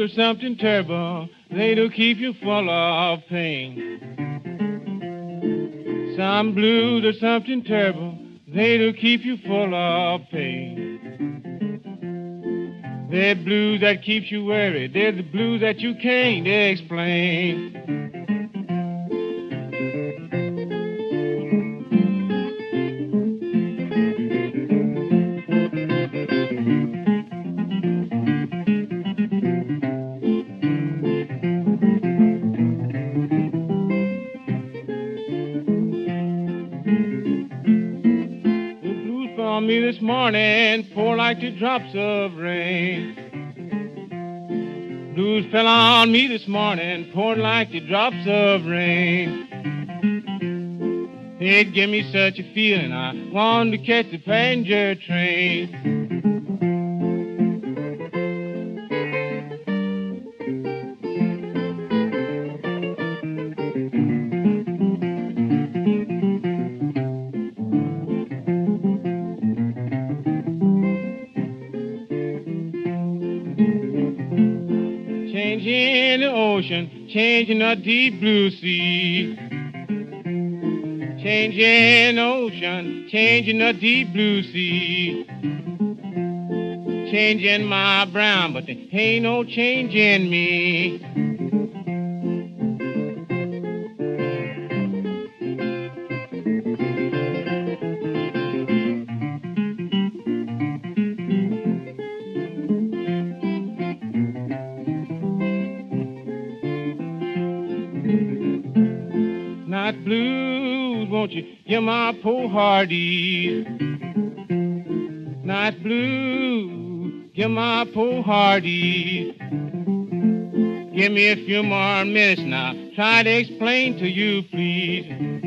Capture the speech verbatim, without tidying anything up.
there's something terrible that'll keep you full of pain. Some blue, there's something terrible that'll keep you full of pain. They're the blues that keeps you worried. They're the blues that you can't explain. This morning pour like the drops of rain. Blues fell on me this morning, poured like the drops of rain. It gave me such a feeling I wanted to catch the passenger train. Changing the ocean, changing the deep blue sea. Changing the ocean, changing the deep blue sea. Changing my brown, but there ain't no change in me. Not blues, won't you? You're my poor hearties. Not blues, you're my poor hearties. Give me a few more minutes now. Try to explain to you, please.